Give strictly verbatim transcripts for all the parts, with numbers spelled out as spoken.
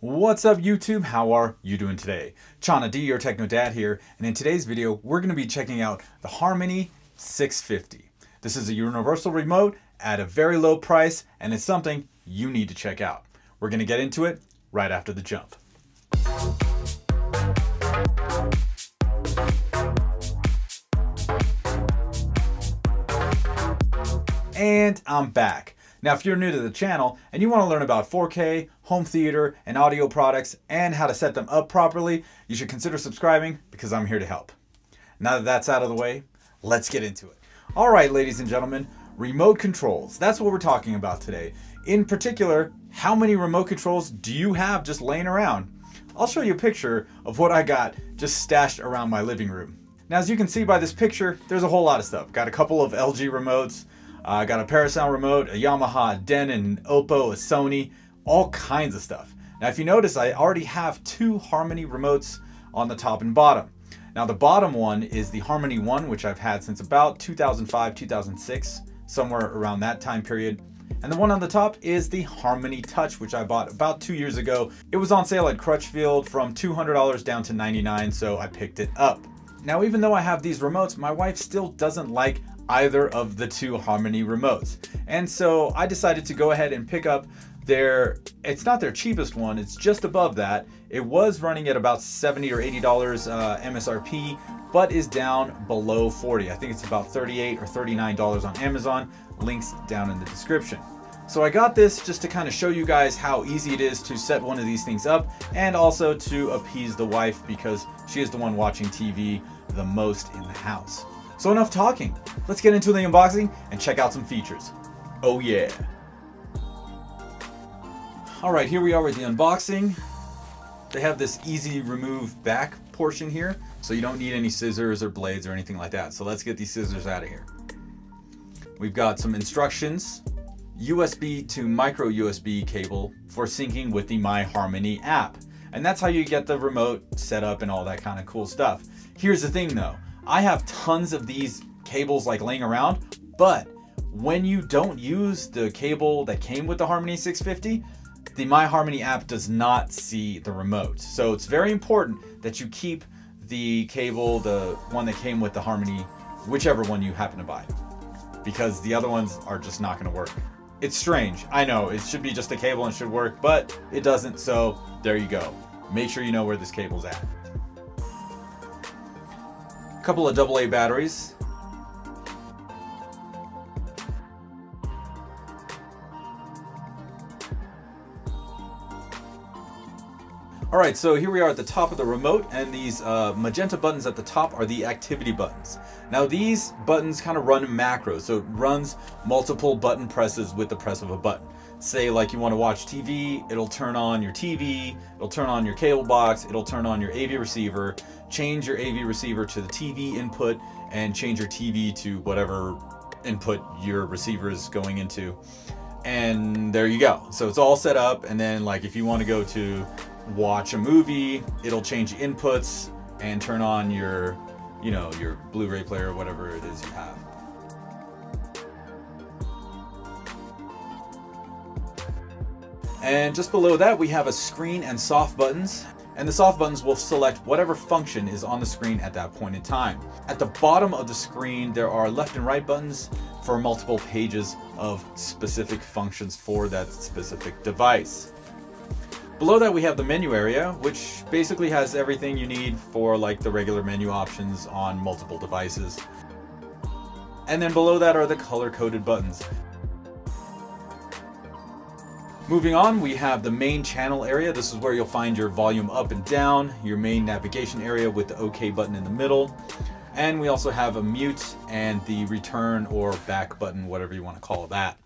What's up YouTube? How are you doing today? Chana D, your Techno Dad here, and in today's video we're going to be checking out the Harmony six fifty. This is a universal remote at a very low price, and it's something you need to check out. We're going to get into it right after the jump. And I'm back. Now, if you're new to the channel and you want to learn about four K, home theater, and audio products and how to set them up properly, you should consider subscribing because I'm here to help. Now that that's out of the way, let's get into it. All right, ladies and gentlemen, remote controls. That's what we're talking about today. In particular, how many remote controls do you have just laying around? I'll show you a picture of what I got just stashed around my living room. Now, as you can see by this picture, there's a whole lot of stuff. Got a couple of L G remotes, I uh, got a Parasound remote, a Yamaha, a Denon, an Oppo, a Sony, all kinds of stuff. Now, if you notice, I already have two Harmony remotes on the top and bottom. Now, the bottom one is the Harmony One, which I've had since about two thousand five, two thousand six, somewhere around that time period. And the one on the top is the Harmony Touch, which I bought about two years ago. It was on sale at Crutchfield from two hundred dollars down to ninety-nine dollars, so I picked it up. Now, even though I have these remotes, my wife still doesn't like either of the two Harmony remotes. And so I decided to go ahead and pick up their, it's not their cheapest one, it's just above that. It was running at about seventy or eighty dollars uh, M S R P, but is down below forty. I think it's about thirty-eight or thirty-nine dollars on Amazon. Links down in the description. So I got this just to kind of show you guys how easy it is to set one of these things up, and also to appease the wife because she is the one watching T V the most in the house. So enough talking, let's get into the unboxing and check out some features. Oh yeah. All right, here we are with the unboxing. They have this easy remove back portion here, so you don't need any scissors or blades or anything like that. So let's get these scissors out of here. We've got some instructions, U S B to micro U S B cable for syncing with the My Harmony app. And that's how you get the remote set up and all that kind of cool stuff. Here's the thing though. I have tons of these cables like laying around, but when you don't use the cable that came with the Harmony six fifty, the My Harmony app does not see the remote. So it's very important that you keep the cable, the one that came with the Harmony, whichever one you happen to buy, because the other ones are just not gonna work. It's strange, I know, it should be just a cable and should work, but it doesn't, so there you go. Make sure you know where this cable's at. Couple of double A batteries, all right. So here we are at the top of the remote, and these uh, magenta buttons at the top are the activity buttons. Now these buttons kind of run macros, so it runs multiple button presses with the press of a button. Say like you want to watch T V, it'll turn on your T V, it'll turn on your cable box, it'll turn on your A V receiver, change your A V receiver to the T V input, and change your T V to whatever input your receiver is going into. And there you go. So it's all set up. And then like if you want to go to watch a movie, it'll change inputs and turn on your, you know, your Blu-ray player or whatever it is you have. And just below that, we have a screen and soft buttons. And the soft buttons will select whatever function is on the screen at that point in time. At the bottom of the screen, there are left and right buttons for multiple pages of specific functions for that specific device. Below that, we have the menu area, which basically has everything you need for like the regular menu options on multiple devices. And then below that are the color-coded buttons. Moving on, we have the main channel area. This is where you'll find your volume up and down, your main navigation area with the OK button in the middle. And we also have a mute and the return or back button, whatever you want to call that.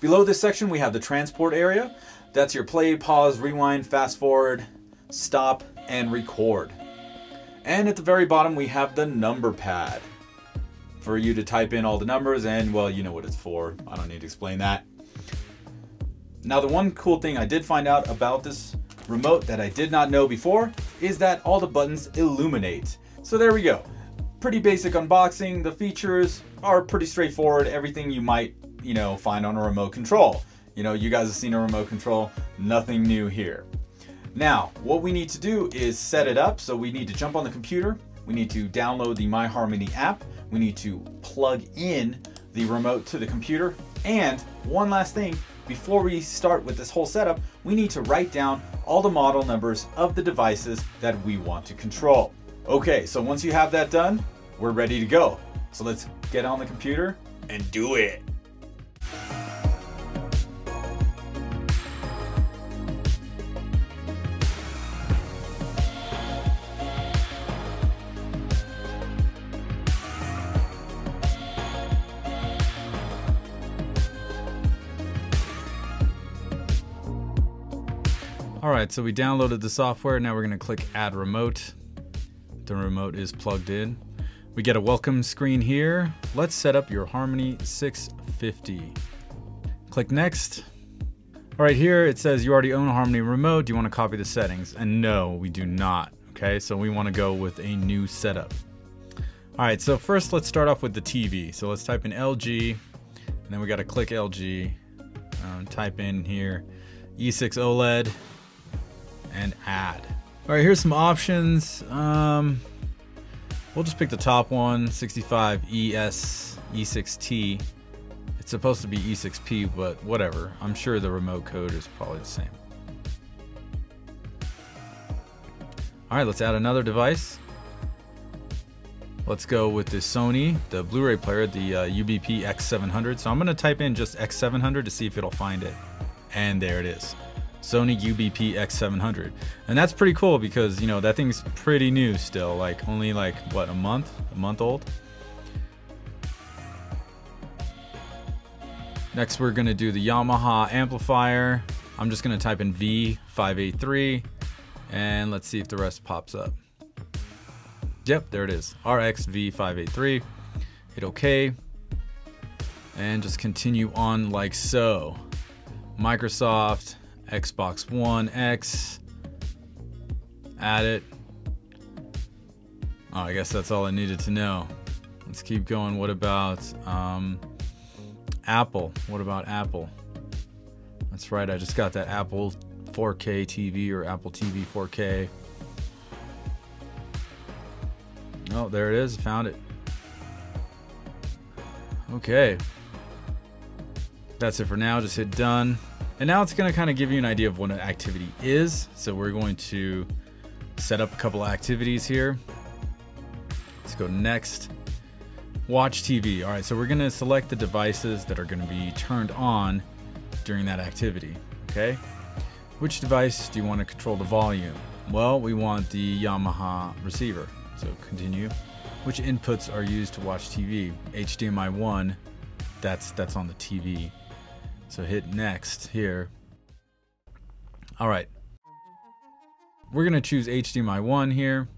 Below this section, we have the transport area. That's your play, pause, rewind, fast forward, stop, and record. And at the very bottom, we have the number pad for you to type in all the numbers, and well, you know what it's for. I don't need to explain that. Now, the one cool thing I did find out about this remote that I did not know before is that all the buttons illuminate. So there we go. Pretty basic unboxing. The features are pretty straightforward. Everything you might, you know, find on a remote control. You know, you guys have seen a remote control, nothing new here. Now, what we need to do is set it up. So we need to jump on the computer. We need to download the My Harmony app. We need to plug in the remote to the computer. And one last thing, before we start with this whole setup, we need to write down all the model numbers of the devices that we want to control. Okay, so once you have that done, we're ready to go. So let's get on the computer and do it. Alright, so we downloaded the software. Now we're going to click Add Remote. The remote is plugged in. We get a welcome screen here. Let's set up your Harmony six fifty. Click Next. Alright, here it says you already own a Harmony remote. Do you want to copy the settings? And no, we do not. Okay, so we want to go with a new setup. Alright, so first let's start off with the T V. So let's type in L G, and then we got to click L G. Um, type in here E six OLED. And add. All right, here's some options. Um, we'll just pick the top one, sixty-five E S E six T. It's supposed to be E six P, but whatever. I'm sure the remote code is probably the same. All right, let's add another device. Let's go with the Sony, the Blu-ray player, the uh, U B P X seven hundred. So I'm gonna type in just X seven hundred to see if it'll find it. And there it is. Sony U B P X seven hundred, and that's pretty cool because, you know, that thing's pretty new still, like only like what, a month a month old. Next we're gonna do the Yamaha amplifier. I'm just gonna type in V five eight three and let's see if the rest pops up. Yep, there it is, R X V five eight three. Hit OK and just continue on like so. Microsoft Xbox One X, add it. Oh, I guess that's all I needed to know. Let's keep going. What about um, Apple? What about Apple? That's right, I just got that Apple four K T V or Apple T V four K. Oh, there it is, found it. Okay. That's it for now, just hit done. And now it's gonna kind of give you an idea of what an activity is. So we're going to set up a couple of activities here. Let's go next, watch T V. All right, so we're gonna select the devices that are gonna be turned on during that activity, okay? Which device do you wanna control the volume? Well, we want the Yamaha receiver, so continue. Which inputs are used to watch T V? H D M I one, that's, that's on the T V. So hit next here. All right, we're gonna choose H D M I one here.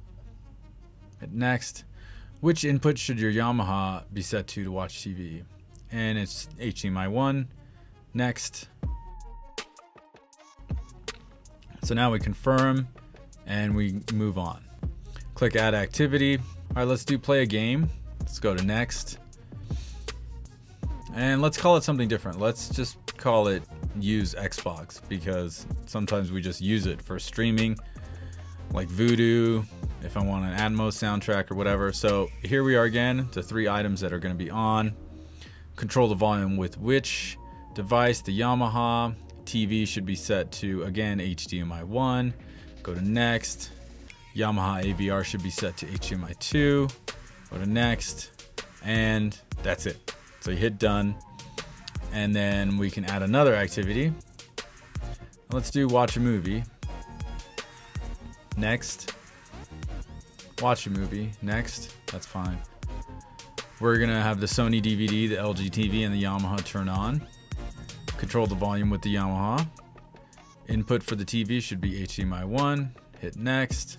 Hit next. Which input should your Yamaha be set to to watch T V? And it's H D M I one, next. So now we confirm and we move on. Click add activity. All right, let's do play a game. Let's go to next. And let's call it something different. Let's just call it use Xbox, because sometimes we just use it for streaming, like Vudu, if I want an Atmos soundtrack or whatever. So here we are again, the three items that are gonna be on. Control the volume with which device? The Yamaha. T V should be set to, again, H D M I one. Go to next. Yamaha A V R should be set to H D M I two. Go to next, and that's it. So you hit done, and then we can add another activity. Let's do watch a movie. Next, watch a movie. Next, that's fine. We're gonna have the Sony D V D, the L G T V, and the Yamaha turn on. Control the volume with the Yamaha. Input for the T V should be H D M I one. Hit next.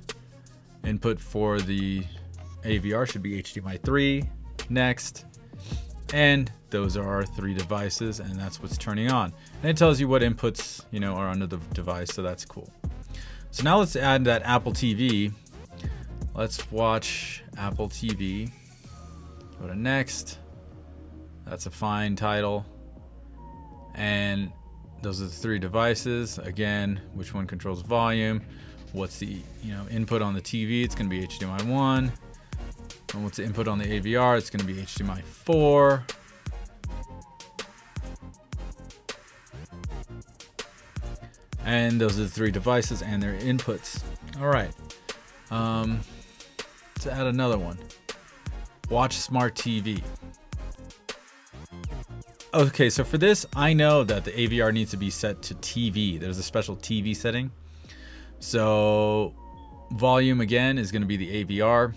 Input for the A V R should be H D M I three. Next. And those are our three devices, and that's what's turning on. And it tells you what inputs, you know, are under the device, so that's cool. So now let's add that Apple T V. Let's watch Apple T V. Go to next. That's a fine title. And Those are the three devices. Again, which one controls volume? What's the you know input on the T V? It's going to be H D M I one. And what's the input on the A V R? It's going to be H D M I four. And those are the three devices and their inputs. All right. Um, let's add another one. Watch Smart T V. Okay, so for this, I know that the A V R needs to be set to T V. There's a special T V setting. So volume again is going to be the A V R,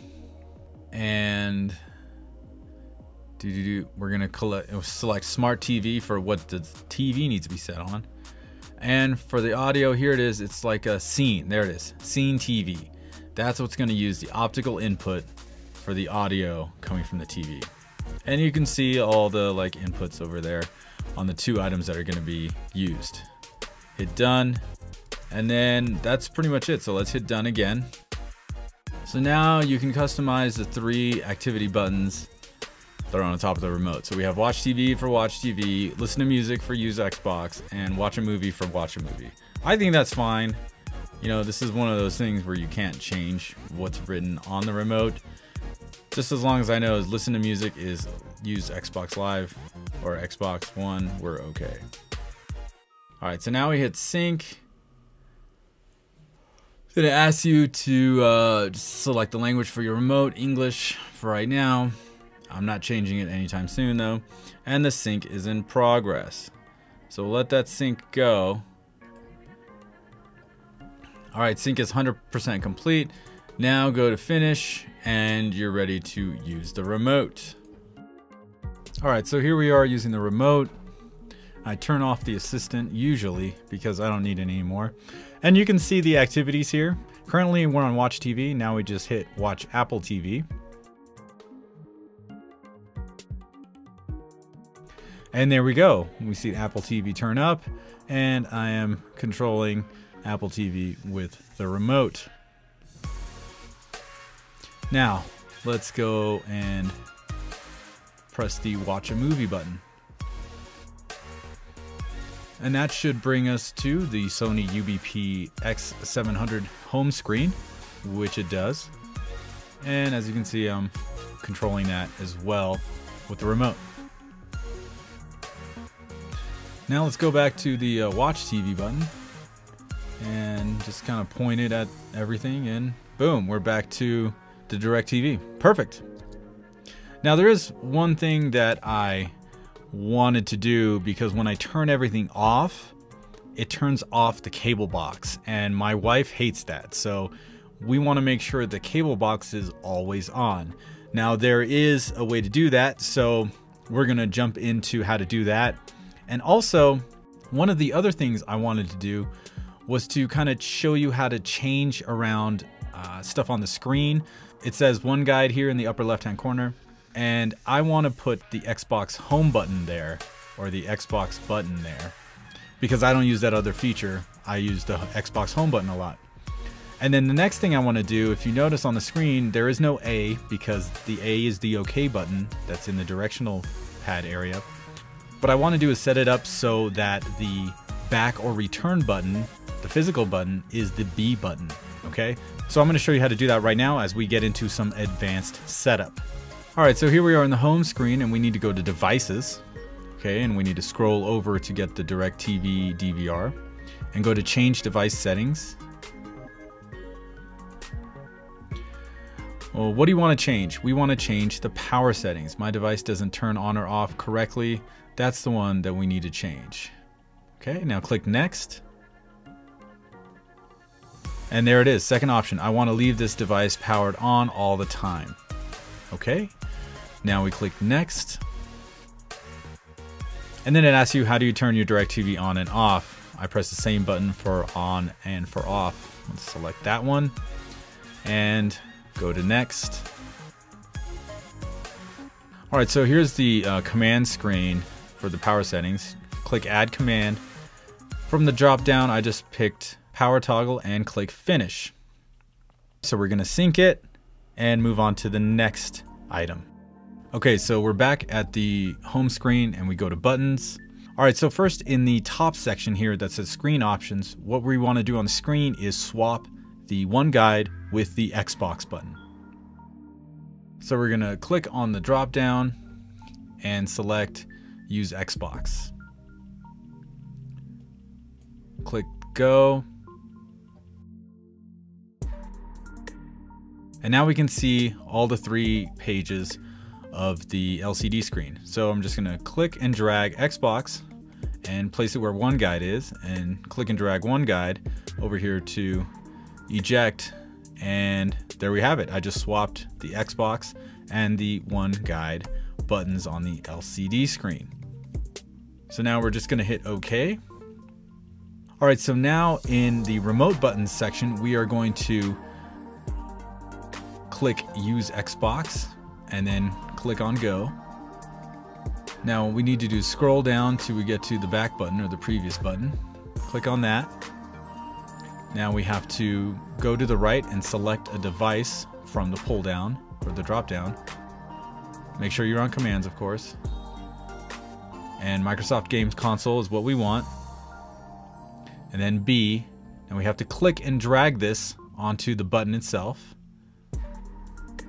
and doo -doo -doo, we're going to select Smart T V for what the T V needs to be set on. And for the audio, here it is. It's like a scene. There it is. Scene T V. That's what's going to use the optical input for the audio coming from the T V. And you can see all the like inputs over there on the two items that are going to be used. Hit done. And then that's pretty much it. So let's hit done again. So now you can customize the three activity buttons that are on the top of the remote. So we have Watch T V for Watch T V, Listen to Music for Use Xbox, and Watch a Movie for Watch a Movie. I think that's fine. You know, this is one of those things where you can't change what's written on the remote. Just as long as I know is Listen to Music is Use Xbox Live or Xbox One, we're okay. All right, so now we hit sync. It asks you to uh, select the language for your remote, English for right now. I'm not changing it anytime soon though. And the sync is in progress. So we'll let that sync go. All right, sync is one hundred percent complete. Now go to finish and you're ready to use the remote. All right, so here we are using the remote. I turn off the assistant usually because I don't need it anymore. And you can see the activities here. Currently we're on Watch T V. Now we just hit Watch Apple T V. And there we go. We see Apple T V turn up and I am controlling Apple T V with the remote. Now let's go and press the Watch a Movie button. And that should bring us to the Sony U B P X seven hundred home screen, which it does. And as you can see, I'm controlling that as well with the remote. Now let's go back to the uh, Watch T V button and just kind of point it at everything, and boom, we're back to the DirecTV. Perfect. Now there is one thing that I wanted to do, because when I turn everything off, it turns off the cable box, and my wife hates that. So we want to make sure the cable box is always on. Now there is a way to do that. So we're going to jump into how to do that. And also one of the other things I wanted to do was to kind of show you how to change around uh, stuff on the screen. It says OneGuide here in the upper left-hand corner. And I want to put the Xbox home button there, or the Xbox button there, because I don't use that other feature. I use the Xbox home button a lot. And then the next thing I want to do, if you notice on the screen, there is no A, because the A is the OK button that's in the directional pad area. What I want to do is set it up so that the back or return button, the physical button, is the B button. Okay, so I'm going to show you how to do that right now as we get into some advanced setup. All right, so here we are in the home screen and we need to go to devices. Okay, and we need to scroll over to get the DirecTV D V R and go to change device settings. Well, what do you want to change? We want to change the power settings. My device doesn't turn on or off correctly. That's the one that we need to change. Okay, now click next. And there it is, second option. I want to leave this device powered on all the time. Okay. Now we click next, and then it asks you, how do you turn your DirecTV on and off? I press the same button for on and for off. Let's select that one and go to next. All right, so here's the uh, command screen for the power settings. Click add command. From the drop down, I just picked power toggle and click finish. So we're gonna sync it and move on to the next item. Okay, so we're back at the home screen and we go to buttons. All right, so first in the top section here that says screen options, what we want to do on the screen is swap the OneGuide with the Xbox button. So we're gonna click on the drop down and select use Xbox. Click go. And now we can see all the three pages of the L C D screen. So I'm just gonna click and drag Xbox and place it where OneGuide is, and click and drag OneGuide over here to eject, and there we have it. I just swapped the Xbox and the OneGuide buttons on the L C D screen. So now we're just gonna hit okay. All right, so now in the remote buttons section, we are going to click use Xbox and then click on go. Now what we need to do is scroll down till we get to the back button or the previous button. Click on that. Now we have to go to the right and select a device from the pull down or the drop down. Make sure you're on commands, of course. And Microsoft Games Console is what we want. And then B. And we have to click and drag this onto the button itself.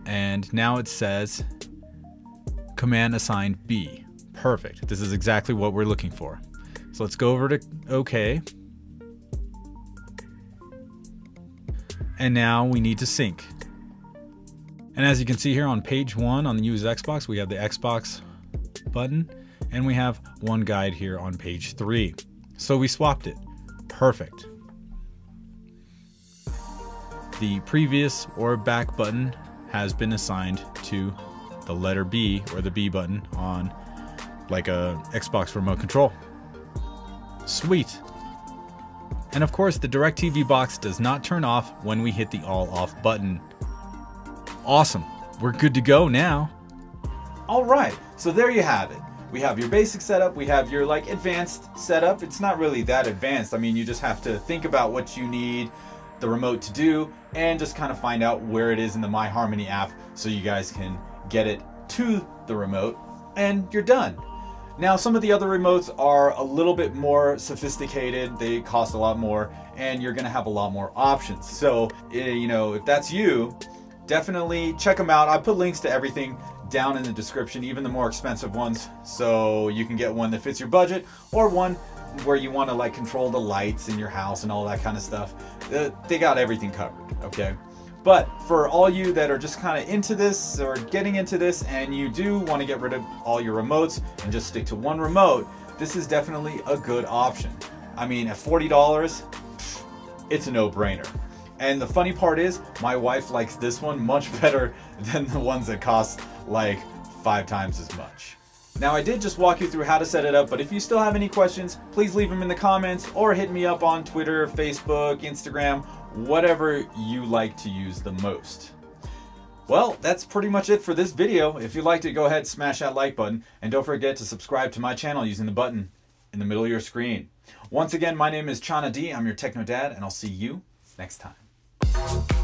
And now it says command assigned B. Perfect. This is exactly what we're looking for. So let's go over to OK. And now we need to sync. And as you can see here on page one on the use Xbox, we have the Xbox button and we have OneGuide here on page three. So we swapped it. Perfect. The previous or back button has been assigned to the letter B or the B button on like a Xbox remote control. Sweet. And of course the DirecTV box does not turn off when we hit the all off button. Awesome, we're good to go now. All right, so there you have it. We have your basic setup, we have your like advanced setup. It's not really that advanced. I mean, you just have to think about what you need the remote to do and just kind of find out where it is in the My Harmony app so you guys can get it to the remote and you're done. Now some of the other remotes are a little bit more sophisticated, they cost a lot more and you're gonna have a lot more options. So you know, if that's you, definitely check them out. I put links to everything down in the description, even the more expensive ones, so you can get one that fits your budget or one where you want to like control the lights in your house and all that kind of stuff. They got everything covered, okay? But for all you that are just kind of into this or getting into this and you do want to get rid of all your remotes and just stick to one remote, this is definitely a good option. I mean, at forty dollars, it's a no-brainer. And the funny part is, my wife likes this one much better than the ones that cost like five times as much. Now I did just walk you through how to set it up, but if you still have any questions, please leave them in the comments or hit me up on Twitter, Facebook, Instagram, whatever you like to use the most. Well, that's pretty much it for this video. If you liked it, go ahead and smash that like button and don't forget to subscribe to my channel using the button in the middle of your screen. Once again, my name is Chana D, I'm your Techno Dad, and I'll see you next time.